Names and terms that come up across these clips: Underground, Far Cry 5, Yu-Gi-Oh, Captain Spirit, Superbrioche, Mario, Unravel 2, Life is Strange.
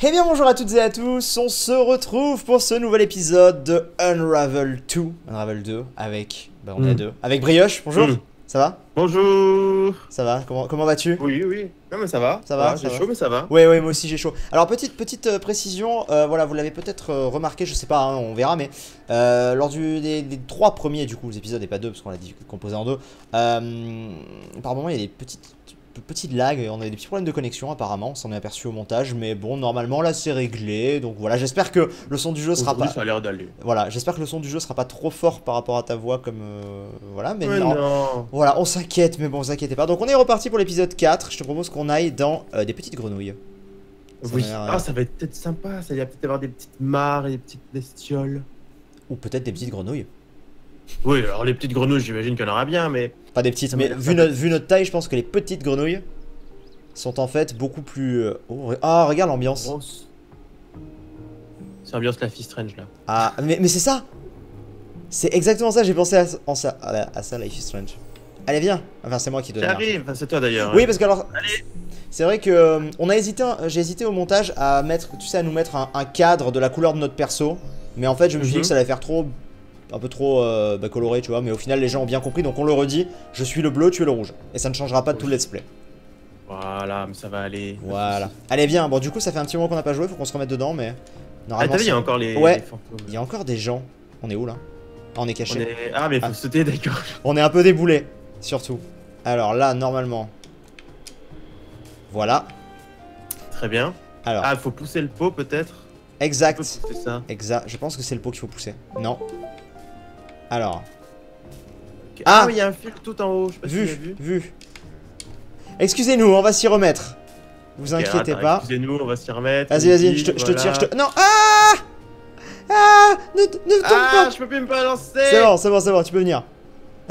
Eh bien bonjour à toutes et à tous, on se retrouve pour ce nouvel épisode de Unravel 2, avec, on est à deux, avec Brioche, bonjour, ça va? Bonjour. Ça va, comment vas-tu? Oui, non mais ça va, j'ai chaud mais ça va. Ouais, moi aussi j'ai chaud. Alors petite précision, voilà, vous l'avez peut-être remarqué, je sais pas, hein, on verra, mais lors des trois premiers du coup, les épisodes et pas deux, parce qu'on l'a dit composé en deux, par moment il y a des petites lags, on a des petits problèmes de connexion apparemment, on s'en est aperçu au montage, mais bon normalement là c'est réglé, donc voilà, j'espère que le son du jeu sera pas... ça a l'air d'aller. Voilà, j'espère que le son du jeu sera pas trop fort par rapport à ta voix comme... voilà, mais non. Voilà, on s'inquiète, mais bon, vous inquiétez pas. Donc on est reparti pour l'épisode 4, je te propose qu'on aille dans des petites grenouilles. Ça oui, ça va être peut-être sympa, ça va peut-être avoir des petites mares et des petites bestioles. Ou peut-être des petites grenouilles. Oui, alors les petites grenouilles, j'imagine qu'il y en aura bien, mais... Pas des petites, mais vu notre taille, je pense que les petites grenouilles sont en fait beaucoup plus... Oh, regarde l'ambiance. C'est l'ambiance Life is Strange, là. Ah, mais c'est ça. C'est exactement ça, j'ai pensé à ça, Life is Strange. Allez, viens. Enfin, c'est moi qui te donne. J'arrive, c'est toi d'ailleurs. Oui, parce que alors... Allez. C'est vrai que j'ai hésité au montage à mettre, tu sais, à nous mettre un cadre de la couleur de notre perso. Mais en fait, je me suis dit que ça allait faire un peu trop coloré, tu vois, mais au final les gens ont bien compris, donc on le redit, je suis le bleu, tu es le rouge, et ça ne changera pas de tout le let's play. Voilà, mais ça va aller. Voilà. Allez, viens, bon du coup ça fait un petit moment qu'on n'a pas joué, faut qu'on se remette dedans, mais... Normalement, ah, t'as vu, il y a encore les... Ouais, il y a encore des gens. On est où, là? Ah, on est caché. Ah, mais faut sauter, d'accord. On est un peu déboulé, surtout. Alors là, normalement... Voilà. Très bien. Alors... Ah, faut pousser le pot, peut-être. Exact. Peut ça. Exact, je pense que c'est le pot qu'il faut pousser. Non. Alors... Okay. Ah, il y a un fil tout en haut, je sais pas si tu l'as vu. Excusez-nous, on va s'y remettre. Vous inquiétez pas. Excusez-nous, on va s'y remettre. Vas-y, je te tire. Non, ne tombe pas. Je peux plus me balancer. C'est bon, tu peux venir.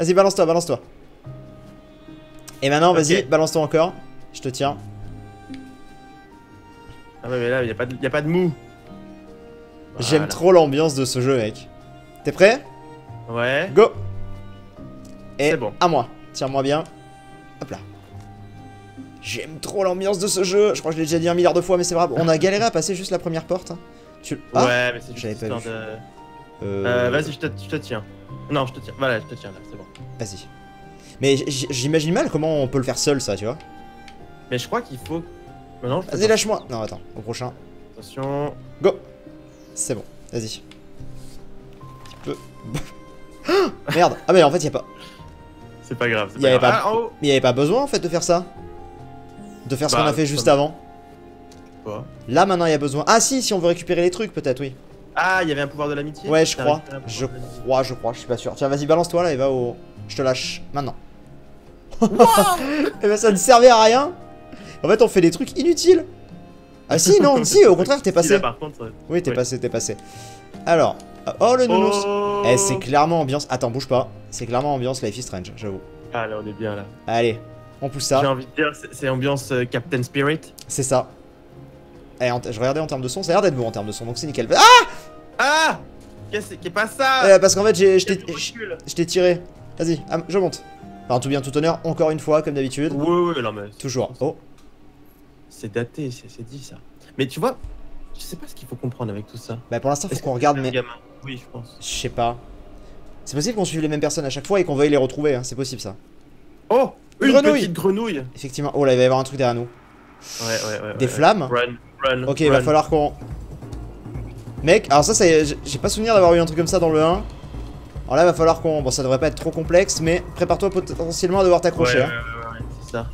Vas-y, balance-toi. Et maintenant, vas-y, balance-toi encore. Je te tiens. Ah ouais, mais là, y a pas de mou. Voilà. J'aime trop l'ambiance de ce jeu, mec. T'es prêt? Ouais. Go. Et bon. À moi. Tire-moi bien. Hop là. J'aime trop l'ambiance de ce jeu. Je crois que je l'ai déjà dit 1 milliard de fois, mais c'est vrai. On a galéré à passer juste la première porte. Tu... Ah, ouais, mais c'est juste histoire de... Vas-y, je te tiens. Non, je te tiens. Voilà, je te tiens là, c'est bon. Vas-y. Mais j'imagine mal comment on peut le faire seul, ça, tu vois. Mais je crois qu'il faut... Vas-y, lâche-moi. Non, attends. Au prochain. Attention. Go. C'est bon. Vas-y. Un petit peu... Merde. Ah mais en fait y a pas... C'est pas grave, c'est pas grave. Ah, en haut. Mais y avait pas besoin en fait de faire ça. De faire ce qu'on a fait juste avant. Quoi? Là maintenant y a besoin. Ah si on veut récupérer les trucs peut-être, oui. Ah, y avait un pouvoir de l'amitié. Ouais, je crois, je suis pas sûr. Tiens, vas-y, balance-toi là et va au... Je te lâche maintenant. Wow. Et ben ça ne servait à rien. En fait on fait des trucs inutiles. Ah si, non, si, au contraire t'es passé. Par contre, oui, t'es passé. Alors... Oh le nounours. Eh, c'est clairement ambiance... Attends, bouge pas. C'est clairement ambiance Life is Strange, j'avoue. Ah là, on est bien là. Allez, on pousse ça. J'ai envie de dire, c'est ambiance Captain Spirit. C'est ça. Eh, je regardais en termes de son, ça a l'air d'être bon en termes de son, donc c'est nickel. Ah! Ah! Qu'est-ce qui est pas ça? Parce qu'en fait, je t'ai tiré. Vas-y, je monte. Enfin, tout bien, tout honneur, encore une fois, comme d'habitude. Oui, non mais... Toujours. Oh. C'est daté, c'est dit ça. Mais tu vois, je sais pas ce qu'il faut comprendre avec tout ça. Bah pour l'instant, faut qu'on regarde, mais... Oui, je pense. Je sais pas. C'est possible qu'on suive les mêmes personnes à chaque fois et qu'on veuille les retrouver, hein. C'est possible ça. Oh, une petite grenouille. Effectivement. Oh là, il va y avoir un truc derrière nous. Ouais. Des flammes. Run, ok, il va falloir qu'on... Mec, alors ça, j'ai pas souvenir d'avoir eu un truc comme ça dans le 1. Alors là, il va falloir qu'on... Bon, ça devrait pas être trop complexe, mais prépare-toi potentiellement à devoir t'accrocher. Ouais, c'est ça.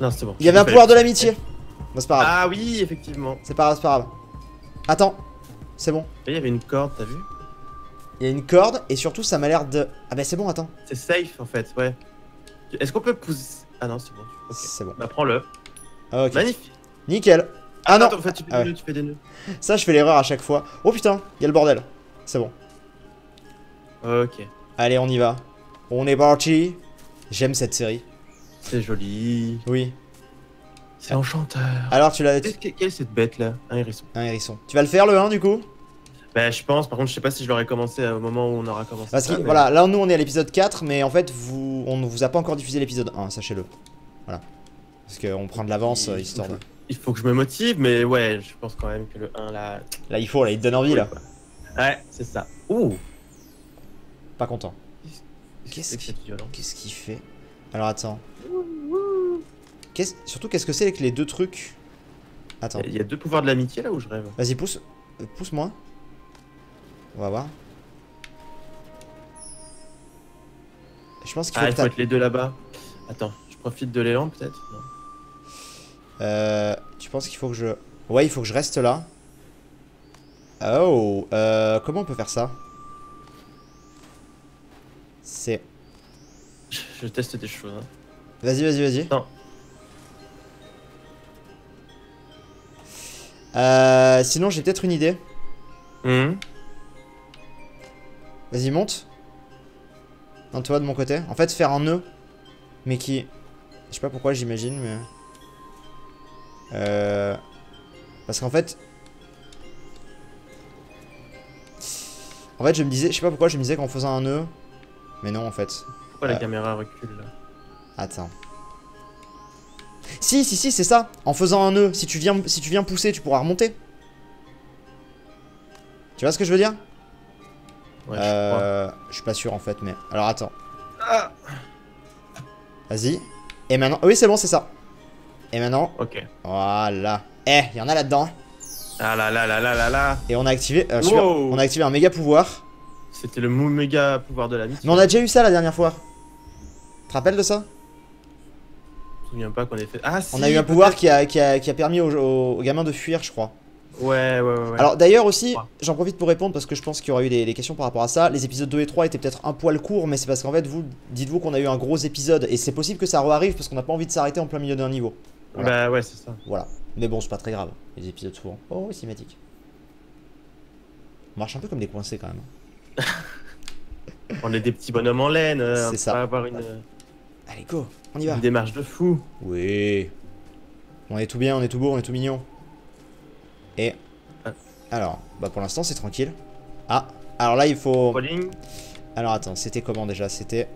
Non, c'est bon. Il y avait un pouvoir de l'amitié. Bon, c'est pas grave. Ah oui, effectivement. C'est pas grave. Attends. C'est bon. Il y avait une corde, t'as vu? Il y a une corde et surtout ça m'a l'air de... Ah bah c'est bon, attends. C'est safe en fait, ouais. Est-ce qu'on peut pousser... Ah non, c'est bon. Okay. C'est bon. Bah prends-le. Ok. Magnifique. Nickel. Ah non. Attends, en fait, tu fais des nœuds. Ça, je fais l'erreur à chaque fois. Oh putain, il y a le bordel. C'est bon. Ok. Allez, on y va. On est parti. J'aime cette série. C'est joli. Oui. C'est enchanteur. Alors tu l'as... Quelle est cette bête là? Un hérisson. Un hérisson. Tu vas le faire le 1 du coup? Bah je pense, par contre je sais pas si je l'aurais commencé au moment où on aura commencé. Parce que mais... voilà, là nous on est à l'épisode 4 mais en fait on ne vous a pas encore diffusé l'épisode 1, sachez-le. Voilà. Parce qu'on prend de l'avance histoire de... Il faut que je me motive, mais ouais, je pense quand même que le 1 là. Là, il faut, là, il te donne envie, là. Ouais, c'est ça. Ouh! Pas content. Qu'est-ce qu'il fait? Alors attends. Surtout, qu'est-ce que c'est avec les deux trucs? Attends. Il y a deux pouvoirs de l'amitié là où je rêve. Vas-y, pousse. Pousse-moi. On va voir. Je pense qu'il faut, faut être les deux là-bas. Attends, je profite de l'élan peut-être. Tu penses qu'il faut que je... Ouais, il faut que je reste là. Oh, comment on peut faire ça? C'est... Je teste des choses. Hein. Vas-y, vas-y, vas-y. Non. Sinon, j'ai peut-être une idée. Mmh. Vas-y, monte. Non, toi, de mon côté. En fait, faire un nœud. Mais qui... Je sais pas pourquoi, j'imagine, mais... Parce qu'en fait... En fait, je me disais... Je sais pas pourquoi, je me disais qu'en faisant un nœud... Mais non, en fait. Pourquoi la caméra recule, là? Attends. Si, si, si, c'est ça. En faisant un nœud, si tu viens pousser, tu pourras remonter. Tu vois ce que je veux dire? Ouais, je suis pas sûr, en fait, mais... Alors, attends. Ah. Vas-y. Et maintenant... Oui, c'est bon, c'est ça. Et maintenant... Ok. Voilà. Eh, il y en a là-dedans. Ah là là là là là là. Et on a activé... super. On a activé un méga pouvoir. C'était le méga pouvoir de la vie. Mais on a déjà eu ça la dernière fois. Tu te rappelles de ça? Je me souviens pas qu'on ait fait... Ah si, on a eu un pouvoir qui a permis aux gamins de fuir, je crois. Ouais, ouais, ouais. Alors d'ailleurs aussi, j'en profite pour répondre parce que je pense qu'il y aura eu des questions par rapport à ça. Les épisodes 2 et 3 étaient peut-être un poil courts, mais c'est parce qu'en fait, vous dites-vous qu'on a eu un gros épisode. Et c'est possible que ça re-arrive parce qu'on n'a pas envie de s'arrêter en plein milieu d'un niveau. Voilà. Bah ouais, c'est ça. Voilà. Mais bon, c'est pas très grave. Les épisodes souvent. Oh, cinématique. On marche un peu comme des coincés quand même. On est des petits bonhommes en laine, on peut pas avoir une... Allez go, on y va. Une démarche de fou. Oui. On est tout bien, on est tout beau, on est tout mignon. Et... Alors, bah pour l'instant c'est tranquille. Ah, alors là il faut... Rolling. Alors attends, c'était comment déjà? C'était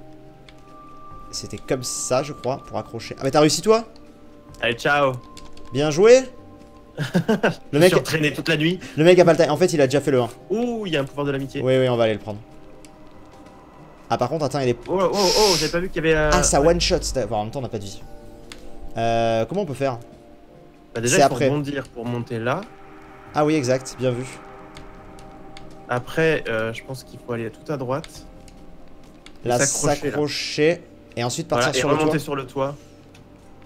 comme ça je crois, pour accrocher. Ah mais t'as réussi toi? Allez ciao. Bien joué. Le mec a traîné toute la nuit. Le mec a pas le temps. En fait, il a déjà fait le 1. Ouh, il y a un pouvoir de l'amitié. Oui, oui, on va aller le prendre. Ah, par contre, attends, il est. Oh, oh, oh, j'avais pas vu qu'il y avait. Ah, ça one shot. Enfin, en même temps, on n'a pas de vie. Comment on peut faire? Bah, déjà, il faut rebondir pour monter là. Ah, oui, exact. Bien vu. Après, je pense qu'il faut aller tout à droite. Là, s'accrocher. Et ensuite partir voilà, sur, le remonter sur le toit.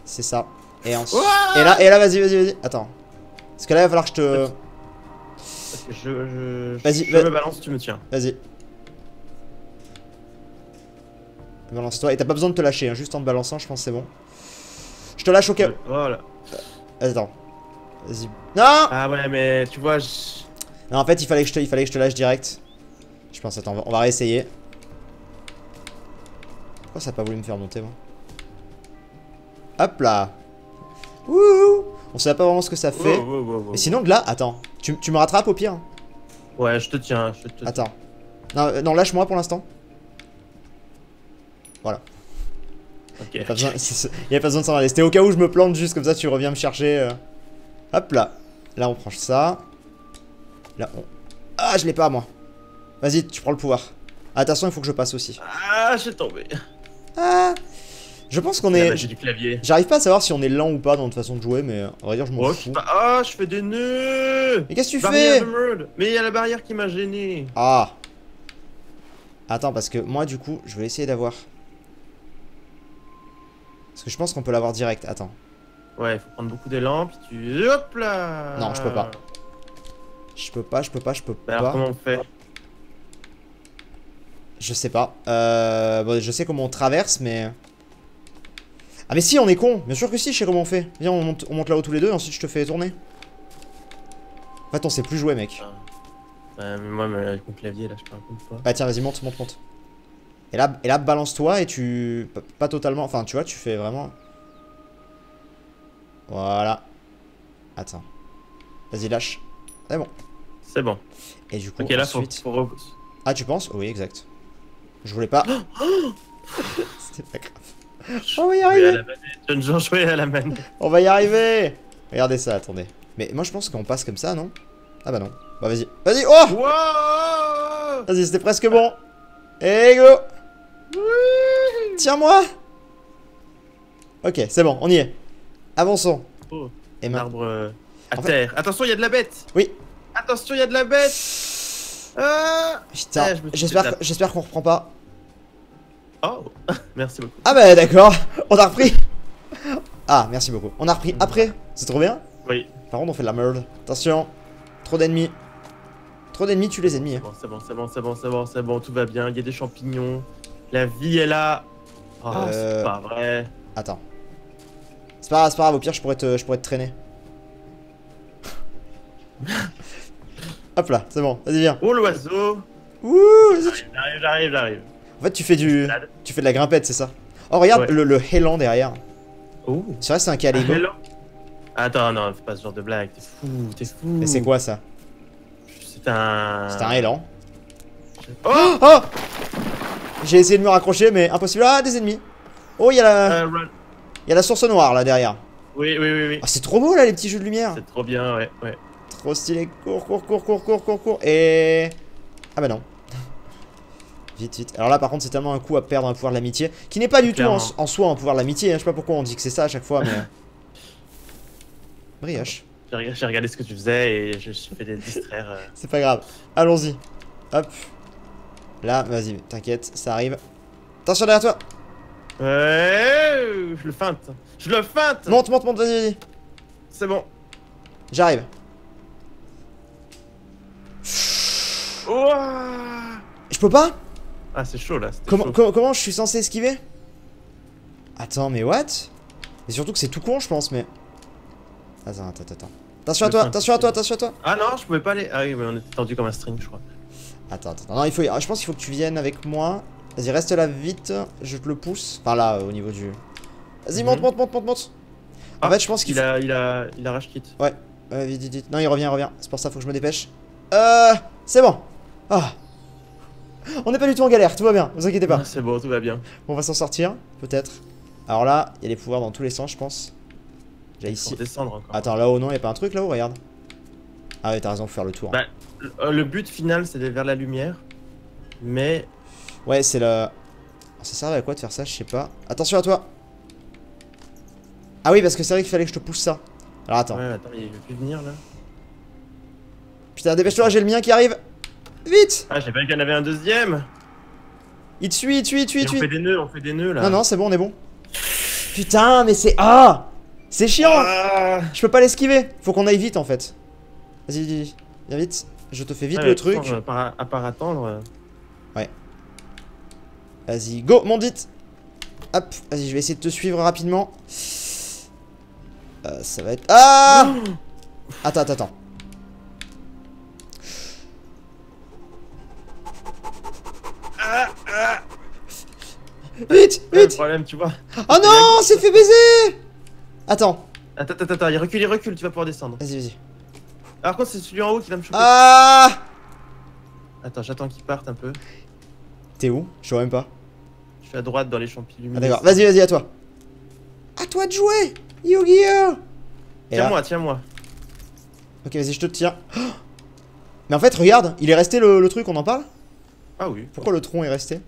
C'est ça. Et ensuite. Oh et là, vas-y, vas-y, vas-y. Attends. Parce que là il va falloir que je te... Je me balance, tu me tiens. Vas-y. Balance-toi. Et t'as pas besoin de te lâcher, hein. Juste en te balançant, je pense c'est bon. Je te lâche au cas... Voilà. Attends. Vas-y. Non. Ah ouais mais tu vois... Non en fait il fallait que je te lâche direct. Je pense, attends, on va réessayer. Pourquoi ça a pas voulu me faire monter moi? Hop là. Wouhou. On sait pas vraiment ce que ça fait. Mais sinon de là, attends, tu me rattrapes au pire. Ouais, je te tiens. Attends. Non, non lâche-moi pour l'instant. Voilà. Ok. Il n'y a pas besoin de s'en aller. C'était au cas où je me plante juste comme ça, tu reviens me chercher. Hop là. Là, on prend ça. Là, on... Ah, je l'ai pas, moi. Vas-y, tu prends le pouvoir. Attention, il faut que je passe aussi. Ah, je suis tombé. Ah. Je pense qu'on est... J'ai du clavier. J'arrive pas à savoir si on est lent ou pas dans notre façon de jouer, mais on va dire je m'en fous. Ah, je fais des nœuds. Mais qu'est-ce que tu fais? Mais il y a la barrière qui m'a gêné. Ah. Attends, parce que moi, du coup, je vais essayer d'avoir... Parce que je pense qu'on peut l'avoir direct, attends. Ouais, il faut prendre beaucoup d'élan, puis tu... Hop là. Non, je peux pas. Je peux pas. Alors, comment on fait? Je sais pas. Bon, je sais comment on traverse, mais... Ah mais si, on est con. Bien sûr que si, je sais comment on fait. Viens, on monte là-haut tous les deux et ensuite je te fais tourner. En fait, on sait plus jouer, mec. Mais moi, avec mon clavier, là, je peux un peu de fois. Bah tiens, vas-y, monte. Et là balance-toi et tu... Pas totalement... Enfin, tu vois, tu fais vraiment... Voilà. Attends. Vas-y, lâche. C'est bon. C'est bon. Et du coup, okay, ensuite... Là, faut... Ah, tu penses? Oui, exact. Je voulais pas... C'était pas grave. On va y arriver. On va y arriver. Regardez ça, attendez. Mais moi je pense qu'on passe comme ça, non? Ah bah non. Bah vas-y. Vas-y, oh wow. Vas-y, c'était presque bon. Et go. Oui. Tiens-moi. Ok, c'est bon, on y est. Avançons. Oh, et arbre à terre. Fait... Attention, il y a de la bête. Oui. Attention, il y a de la bête. Putain, j'espère qu'on reprend pas. Oh, merci beaucoup. Ah bah d'accord, on a repris. Ah, merci beaucoup. On a repris après, c'est trop bien. Oui. Par contre, on fait de la merde. Attention, trop d'ennemis. Trop d'ennemis, tue les ennemis. C'est bon, c'est bon, c'est bon, c'est bon, c'est bon, tout va bien. Il y a des champignons. La vie est là. Oh, c'est pas vrai. Attends. C'est pas grave, au pire, je pourrais te traîner. Hop là, c'est bon, vas-y, viens. Oh, l'oiseau. Ouh, j'arrive. En fait, tu fais de la grimpette, c'est ça? Oh, regarde ouais. le hélan derrière. Oh. C'est vrai, c'est un caligo. Attends, non, fais pas ce genre de blague, t'es fou, t'es fou. Mais c'est quoi ça? C'est un hélan. Oh, oh. J'ai essayé de me raccrocher, mais impossible. Ah, des ennemis. Oh, il y a la. Il y a la source noire là derrière. Oui. Oh, c'est trop beau là, les petits jeux de lumière. C'est trop bien, ouais. Trop stylé. Cours. Et. Ah bah non. Vite. Alors là, par contre, c'est tellement un coup à perdre un pouvoir de l'amitié. Qui n'est pas du tout en soi un pouvoir de l'amitié. Hein. Je sais pas pourquoi on dit que c'est ça à chaque fois, mais. Brioche. J'ai regardé ce que tu faisais et je suis fait des distraire. C'est pas grave. Allons-y. Hop. Là, vas-y, t'inquiète, ça arrive. Attention derrière toi. Je le feinte. Monte, vas-y. C'est bon. J'arrive. Ouah. Je peux pas? Ah, c'est chaud là. Comment je suis censé esquiver? Attends, mais what? Et surtout que c'est tout con, je pense, mais. Attends. Attention à toi. Ah non, je pouvais pas aller. Ah oui, mais on était tendu comme un string, je crois. Attends. Non, je pense qu'il faut que tu viennes avec moi. Vas-y, reste là vite. Je te le pousse. Enfin, là, au niveau du. Vas-y, monte. En fait, je pense qu'il. Il a rage quit. Ouais. Vite. Non, il revient. C'est pour ça, faut que je me dépêche. C'est bon. Ah. On n'est pas du tout en galère, tout va bien, vous inquiétez pas. C'est bon, tout va bien. On va s'en sortir, peut-être. Alors là, il y a des pouvoirs dans tous les sens, je pense. J'ai ici. Descendre encore. Attends, là-haut, non, il n'y a pas un truc là-haut, regarde. Ah ouais, t'as raison, faut faire le tour. Bah, le but final, c'est d'aller vers la lumière. Mais. Ouais, c'est le. Ça servait à quoi de faire ça, je sais pas. Attention à toi. Ah oui, parce que c'est vrai qu'il fallait que je te pousse ça. Alors attends. Ouais, attends, il veut plus venir là. Putain, dépêche-toi, j'ai le mien qui arrive. Vite! Ah, j'ai pas vu qu'il y en avait un deuxième! Il tue! On fait des nœuds là! Non, c'est bon, on est bon! Putain, mais c'est. Ah! C'est chiant! Ah. Je peux pas l'esquiver! Faut qu'on aille vite en fait! Vas-y, viens vite! Je te fais vite le truc! À part attendre. Ouais. Vas-y, go! Monte vite! Hop! Vas-y, je vais essayer de te suivre rapidement. Ça va être. Ah! Attends. Vite. Le problème, tu vois. Oh non, c'est fait baiser. Attends, il recule, tu vas pouvoir descendre. Vas-y. Alors contre, c'est celui en haut qui va me choper. Ah. Attends, j'attends qu'il parte un peu. T'es où? Je vois même pas. Je suis à droite dans les champignons. Ah d'accord, vas-y, à toi. À toi de jouer, Yu-Gi-Oh. Tiens-moi. Ok, vas-y, je te tiens. Oh. Mais en fait, regarde, il est resté le truc, on en parle? Ah oui. Pourquoi le tronc est resté?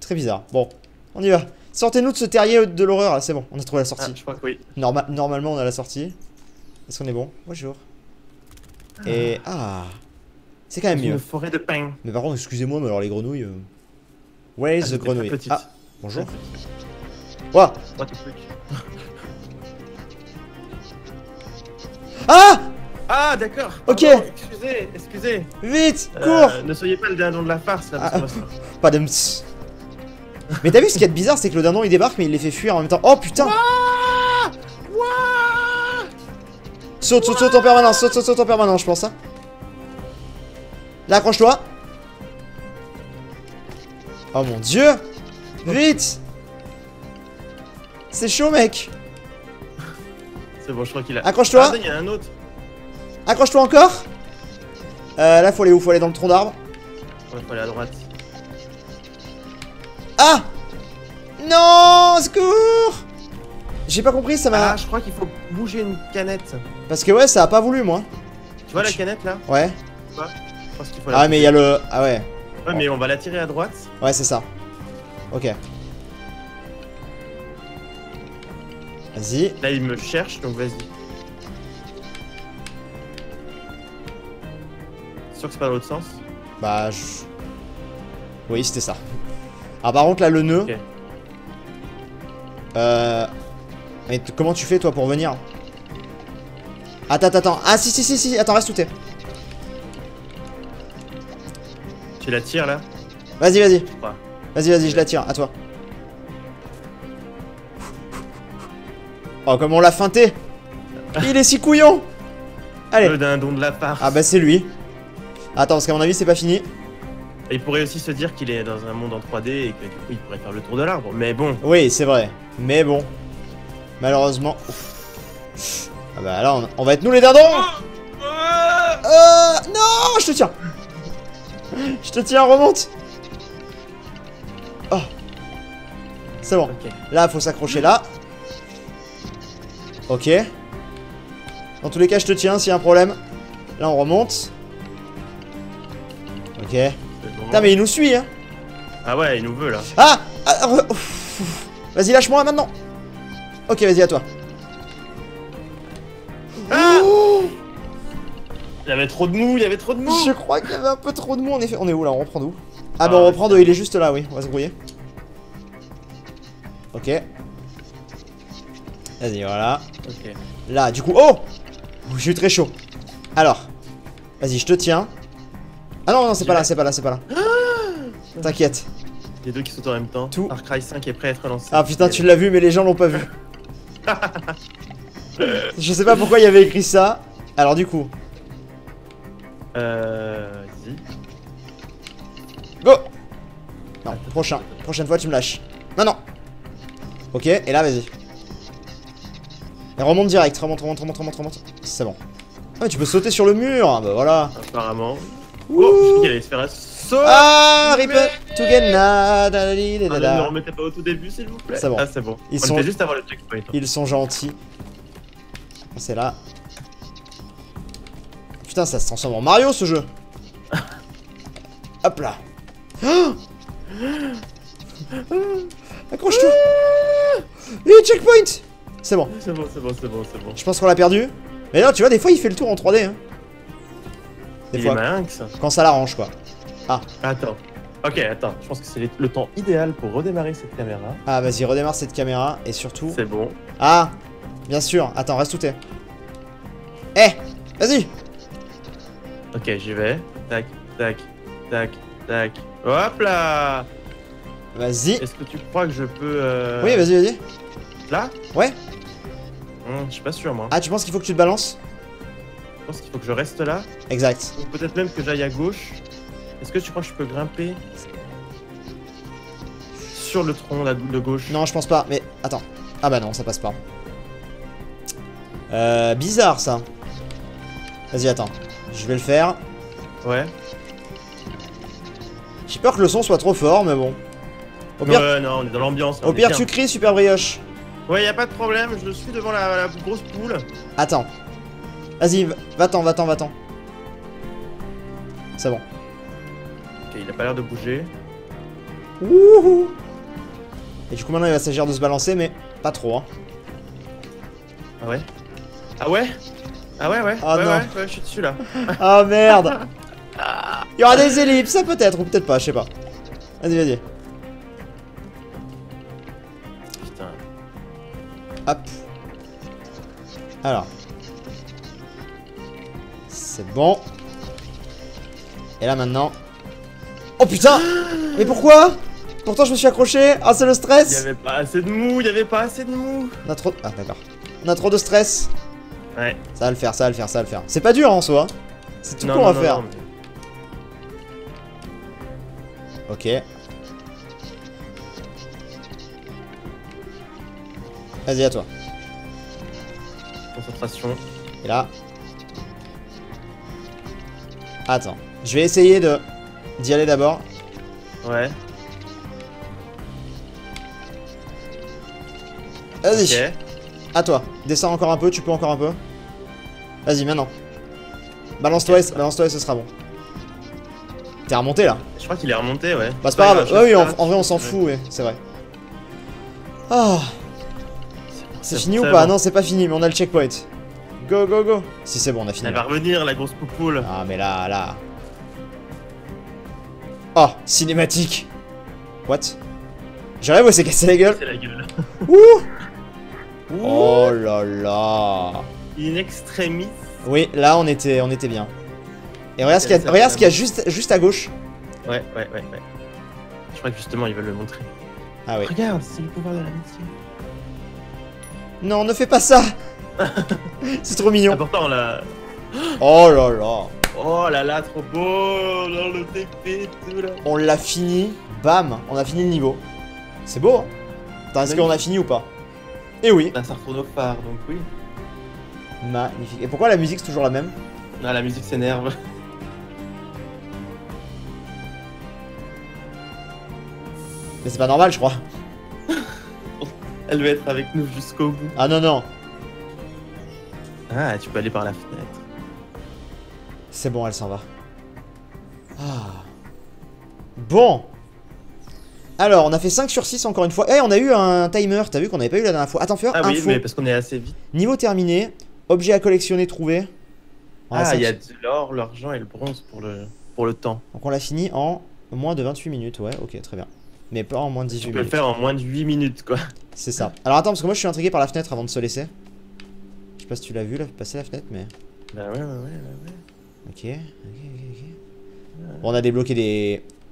Très bizarre. Bon, on y va. Sortez-nous de ce terrier de l'horreur. C'est bon, on a trouvé la sortie. Ah, je crois que oui. Normalement, on a la sortie. Est-ce qu'on est bon? Bonjour. Ah. Et. Ah. C'est quand même mieux. Une forêt de pain. Mais par contre, excusez-moi, mais alors les grenouilles. Where is the grenouille? Ah, bonjour. Ouah. Ah! Ah d'accord. Ok. Pardon, excusez. Vite, cours. Ne soyez pas le dindon de la farce là. Ah, pas de ms. Mais t'as vu ce qu'il y a de bizarre, c'est que le dindon il débarque mais il les fait fuir en même temps. Oh putain. Wouah. Saute en permanence, saute en permanence, je pense hein. Là, accroche-toi. Oh mon dieu. Vite. C'est chaud mec. C'est bon, je crois qu'il a. Accroche-toi. Il y a un autre. Accroche-toi encore. Là, faut aller où? Faut aller dans le tronc d'arbre. Ouais, faut aller à droite. Ah! Non! Secours! J'ai pas compris, ça m'a... Ah, je crois qu'il faut bouger une canette. Parce que ouais, ça a pas voulu, moi. Tu vois la canette, là? Ouais. Parce qu'il faut la... Ah, mais il y a le... Ah ouais. Ouais, mais on va la tirer à droite. Ouais, c'est ça. Ok. Vas-y. Là, il me cherche, donc vas-y. C'est sûr que c'est pas dans l'autre sens? Bah, je... Oui, c'était ça. Ah, par contre, là, le nœud... Okay. Mais comment tu fais, toi, pour venir? Attends, attends. Ah, si, si, si, si. Attends, reste où t'es. Tu la tires, là? Vas-y, vas-y. Vas-y, vas-y, je la tire. À toi. Oh, comme on l'a feinté. Il est si couillon. Allez. Le dindon de la part. Ah, bah, c'est lui. Attends, parce qu'à mon avis, c'est pas fini. Il pourrait aussi se dire qu'il est dans un monde en 3D et que du coup, il pourrait faire le tour de l'arbre, mais bon. Oui, c'est vrai, mais bon. Malheureusement... Ouf. Ah bah là, on va être nous les dindons. Non, je te tiens. Je te tiens, remonte. Oh. C'est bon. Okay. Là, faut s'accrocher là. Ok. Dans tous les cas, je te tiens s'il y a un problème. Là, on remonte. Ok. Putain, mais il nous suit, hein. Ah ouais, il nous veut, là. Ah, ah. Vas-y, lâche-moi, maintenant. Ok, vas-y, à toi. Ah, oh. Il y avait trop de mou, il y avait trop de mou. Je crois qu'il y avait un peu trop de mou, en effet. On est où, là? On reprend d'où? Ah, bah, on reprend d'où, il est juste là, oui. On va se brouiller. Ok. Vas-y, voilà. Ok. Là, du coup... Oh, je suis très chaud. Alors. Vas-y, je te tiens. Ah non, non, c'est pas là, c'est pas là, c'est pas là. Ah, t'inquiète. Les deux qui sautent en même temps. Tout. Far Cry 5 est prêt à être lancé. Ah putain, tu l'as vu, mais les gens l'ont pas vu. Je sais pas pourquoi il y avait écrit ça. Alors du coup. Go. Non, prochain. Prochaine fois, tu me lâches. Non, non. Ok, et là, vas-y. Et remonte direct, remonte, remonte, remonte, remonte, remonte. C'est bon. Ah, mais tu peux sauter sur le mur, bah voilà. Apparemment. Oh, je sais qu'il allait se faire un saut. Ah, rip to get na da li da da. Ne remettez pas au tout début, s'il vous plaît. C'est bon. Ah, c'est bon. Ils sont juste avant le checkpoint. Ils sont gentils. C'est là. Putain, ça se transforme en Mario, ce jeu. Hop là. Accroche-toi. Et checkpoint. C'est bon. C'est bon, c'est bon, c'est bon, c'est bon. Je pense qu'on l'a perdu. Mais non, tu vois, des fois, il fait le tour en 3D, hein. Des fois, quand ça l'arrange, quoi. Ah. Attends. Ok, attends. Je pense que c'est le temps idéal pour redémarrer cette caméra. Ah, vas-y, redémarre cette caméra et surtout... C'est bon. Ah, bien sûr. Attends, reste où t'es. Eh, vas-y. Ok, j'y vais. Tac, tac, tac, tac. Hop là. Vas-y. Est-ce que tu crois que je peux... Oui, vas-y, vas-y. Là? Ouais. Je suis pas sûr, moi. Ah, tu penses qu'il faut que tu te balances? Je pense qu'il faut que je reste là. Exact. Peut-être même que j'aille à gauche. Est-ce que tu crois que je peux grimper sur le tronc là de gauche? Non, je pense pas, mais attends. Ah bah non, ça passe pas. Bizarre ça. Vas-y, attends. Je vais le faire. Ouais. J'ai peur que le son soit trop fort, mais bon. Au pire... non, on est dans l'ambiance. Au pire, tu cries, super brioche. Ouais, y a pas de problème, je suis devant la grosse poule. Attends. Vas-y, va-t'en, va-t'en, va-t'en. C'est bon. Ok, il a pas l'air de bouger. Wouhou. Et du coup, maintenant, il va s'agir de se balancer, mais pas trop, hein. Ah ouais? Ah ouais? Ah ouais, ouais. Ah ouais, non. Ouais, je suis dessus, là. Ah merde. Il y aura des ellipses, ça peut-être, ou peut-être pas, je sais pas. Vas-y, vas-y. Putain. Hop. Alors. C'est bon. Et là maintenant. Oh putain. Mais pourquoi? Pourtant je me suis accroché. Ah, c'est le stress. Il y avait pas assez de mou, il y avait pas assez de mou. On a trop... Ah d'accord. On a trop de stress. Ouais. Ça va le faire, ça va le faire, ça va le faire. C'est pas dur en soi. C'est tout qu'on va faire. Non. Ok. Vas-y, à toi. Concentration. Et là. Attends, je vais essayer de d'y aller d'abord. Ouais. Vas-y. Okay. À toi. Descends encore un peu, tu peux encore un peu. Vas-y, maintenant. Balance-toi, ce sera bon. T'es remonté là? Je crois qu'il est remonté, ouais. Bah, c'est pas grave. Ouais, oui, en vrai, on s'en fout, ouais, c'est vrai. Ah. C'est fini ou pas? Non, c'est pas fini, mais on a le checkpoint. Go, go, go. Si, c'est bon, on a fini. Elle va revenir, la grosse poupoule. Ah, mais là, là. Oh, cinématique. What? J'arrive où c'est cassé la gueule? C'est la gueule. Ouh. Oh là là. In extremis. Oui, là on était bien. Et regarde ce qu'il y a, juste à gauche. Ouais, ouais, ouais, ouais. Je crois que justement ils veulent le montrer. Ah oui. Regarde, c'est le pouvoir de l'amitié. Non, ne fais pas ça. C'est trop mignon. Pourtant là. Oh là là. Oh là là, trop beau. Dans le TP, tout là. On l'a fini. Bam, on a fini le niveau. C'est beau. Hein. Attends, est-ce qu'on a fini ou pas? Et oui. Bah, ça retourne au phare, donc oui. Magnifique. Et pourquoi la musique c'est toujours la même? Ah, la musique s'énerve. Mais c'est pas normal, je crois. Elle veut être avec nous jusqu'au bout. Ah non, non. Ah, tu peux aller par la fenêtre. C'est bon, elle s'en va. Ah. Bon. Alors, on a fait 5 sur 6 encore une fois. Eh, hey, on a eu un timer, t'as vu qu'on avait pas eu la dernière fois. Attends, fais info. Oui, mais parce qu'on est assez vite. Niveau terminé, objet à collectionner, trouvé. Ah, il y a de l'or, l'argent et le bronze pour le temps. Donc on l'a fini en moins de 28 minutes, ouais, ok, très bien. Mais pas en moins de 18 minutes. On peut le faire en moins de 8 minutes, quoi. C'est ça. Alors attends, parce que moi je suis intrigué par la fenêtre avant de se laisser. Je sais pas si tu l'as vu, là, passer la fenêtre, mais... Bah ouais, ouais, ouais, ouais, ouais. Ok, ok, ok. Bon, on a débloqué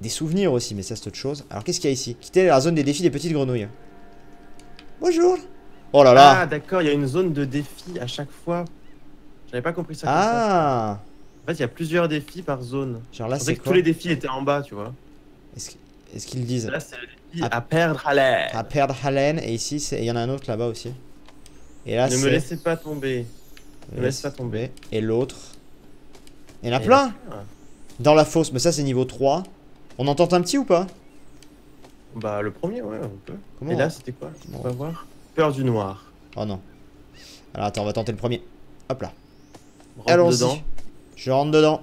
des souvenirs aussi, mais ça c'est autre chose. Alors qu'est-ce qu'il y a ici? Quitter la zone des défis des petites grenouilles. Bonjour. Oh là là. Ah d'accord, il y a une zone de défi à chaque fois. J'avais pas compris ça. Ah. En fait il y a plusieurs défis par zone. Genre là c'est que tous les défis étaient en bas, tu vois. Est-ce qu'ils disent? Là c'est le défi à perdre haleine. À perdre haleine, et ici il y en a un autre là-bas aussi. Et là c'est... Ne me laissez pas tomber. Ne me laissez pas tomber. Et l'autre... Il y en a plein. Dans la fosse, mais ça c'est niveau 3. On en tente un petit ou pas? Bah le premier, ouais, on peut. Comment? Et là c'était quoi? On va voir. Peur du noir. Oh non. Alors attends, on va tenter le premier. Hop là. Allons-y. Je rentre dedans.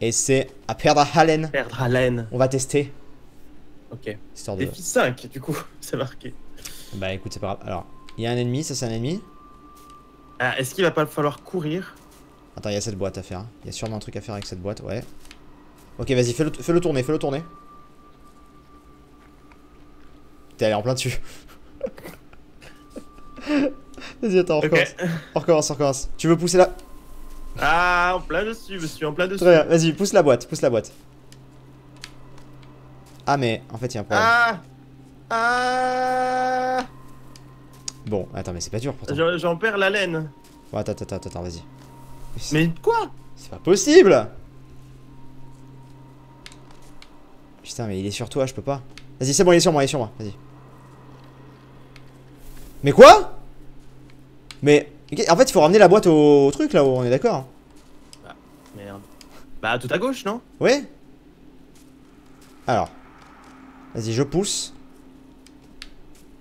Et c'est à perdre haleine. Perdre haleine. On va tester. Ok. Histoire de... Défi 5 du coup, c'est marqué. Bah écoute, c'est pas grave. Alors, il y a un ennemi, ça c'est un ennemi. Ah, est-ce qu'il va pas falloir courir? Attends, il y a cette boîte à faire. Il y a sûrement un truc à faire avec cette boîte, ouais. Ok, vas-y, fais-le tourner, fais-le tourner. T'es allé en plein dessus. Vas-y, attends, on recommence. Okay. On recommence, on recommence. Tu veux pousser la... Ah, en plein dessus, je suis en plein dessus. Très bien, vas-y, pousse la boîte, pousse la boîte. Ah, mais en fait, il y a un problème. Ah, ah. Bon, attends, mais c'est pas dur pourtant. J'en perds la laine. Bon, attends, attends, attends, vas-y. Mais quoi? C'est pas possible. Putain, mais il est sur toi, je peux pas. Vas-y, c'est bon, il est sur moi, il est sur moi, vas-y. Mais quoi? Mais... En fait, il faut ramener la boîte au truc, là-haut, on est d'accord? Bah, merde. Bah, tout à gauche, non? Ouais. Alors. Vas-y, je pousse.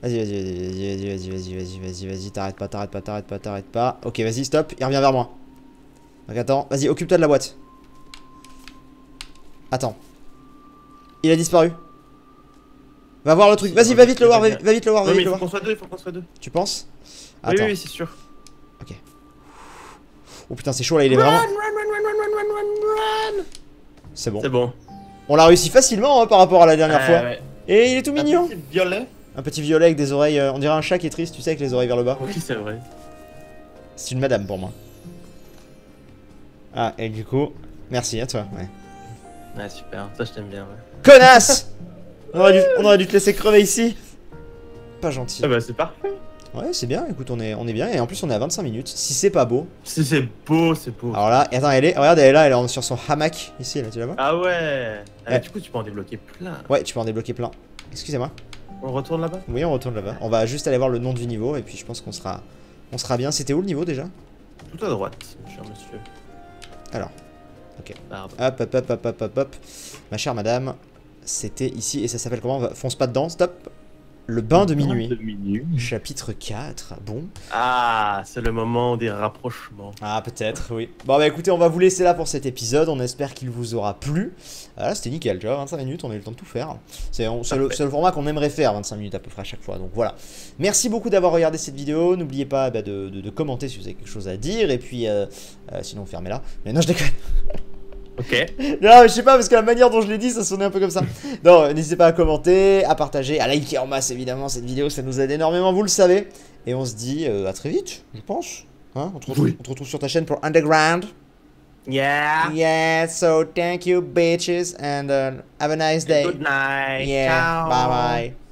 Vas-y, vas-y, vas-y, vas-y, vas-y, vas-y, vas-y, vas-y, t'arrêtes pas, t'arrêtes pas, t'arrêtes pas, t'arrêtes pas. Ok, vas-y, stop, il revient vers moi. Donc attends, vas-y, occupe-toi de la boîte. Attends. Il a disparu. Va voir le truc. Vas-y, va vite le voir, va vite le voir. Non, mais il faut qu'on soit deux, il faut qu'on soit deux. Tu penses? Attends. Oui, oui, c'est sûr. Ok. Oh putain, c'est chaud là, il est vraiment... C'est bon. C'est bon. On l'a réussi facilement hein, par rapport à la dernière fois. Ouais. Et il est tout mignon. Un petit violet. Un petit violet avec des oreilles... on dirait un chat qui est triste, tu sais, avec les oreilles vers le bas. Oui, c'est vrai. C'est une madame pour moi. Ah, et du coup... Merci, à toi, ouais. Ah super, toi je t'aime bien, ouais. Connasse. On aurait dû te laisser crever ici. Pas gentil. Ah bah c'est parfait. Ouais c'est bien, écoute on est bien et en plus on est à 25 minutes, si c'est pas beau. Si c'est beau, c'est beau. Alors là, et attends elle est, regarde elle est sur son hamac, ici là, tu la vois? Ah ouais, ah, du coup tu peux en débloquer plein. Ouais tu peux en débloquer plein, excusez-moi. On retourne là-bas? Oui on retourne là-bas, on va juste aller voir le nom du niveau et puis je pense qu'on sera bien. C'était où le niveau déjà? Tout à droite, cher monsieur. Alors. Ok. Pardon. Hop, hop, hop, hop, hop, hop, hop. Ma chère madame, c'était ici et ça s'appelle comment? Fonce pas dedans, stop. Le bain de minuit. Chapitre 4, bon. Ah, c'est le moment des rapprochements. Ah, peut-être, oui. Bon, bah écoutez, on va vous laisser là pour cet épisode. On espère qu'il vous aura plu. Voilà, c'était nickel, tu vois, 25 minutes, on a eu le temps de tout faire. C'est le format qu'on aimerait faire, 25 minutes à peu près à chaque fois. Donc voilà. Merci beaucoup d'avoir regardé cette vidéo. N'oubliez pas bah, de commenter si vous avez quelque chose à dire. Et puis, sinon, fermez-la. Mais non, je déconne. Ok. Non, mais je sais pas, parce que la manière dont je l'ai dit, ça sonnait un peu comme ça. Non, n'hésitez pas à commenter, à partager, à liker en masse, évidemment, cette vidéo, ça nous aide énormément, vous le savez. Et on se dit à très vite, je pense. Hein, on te retrouve sur ta chaîne pour Underground. Yeah. Yeah, so thank you, bitches, and have a nice day. Good night. Yeah, ciao. Bye bye.